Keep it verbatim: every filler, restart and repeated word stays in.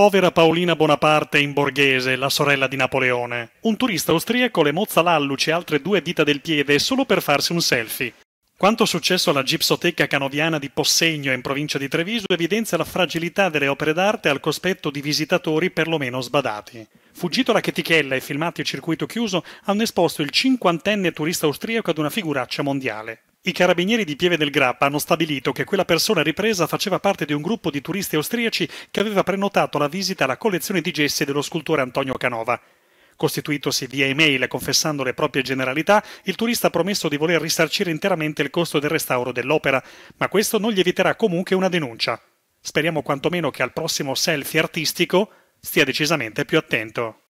Povera Paolina Bonaparte in Borghese, la sorella di Napoleone. Un turista austriaco le mozza l'alluce e altre due dita del piede solo per farsi un selfie. Quanto successo alla gipsoteca canoviana di Possegno in provincia di Treviso evidenzia la fragilità delle opere d'arte al cospetto di visitatori perlomeno sbadati. Fuggito la chetichella e filmati a circuito chiuso, hanno esposto il cinquantenne turista austriaco ad una figuraccia mondiale. I carabinieri di Pieve del Grappa hanno stabilito che quella persona ripresa faceva parte di un gruppo di turisti austriaci che aveva prenotato la visita alla collezione di gessi dello scultore Antonio Canova. Costituitosi via email e confessando le proprie generalità, il turista ha promesso di voler risarcire interamente il costo del restauro dell'opera, ma questo non gli eviterà comunque una denuncia. Speriamo quantomeno che al prossimo selfie artistico stia decisamente più attento.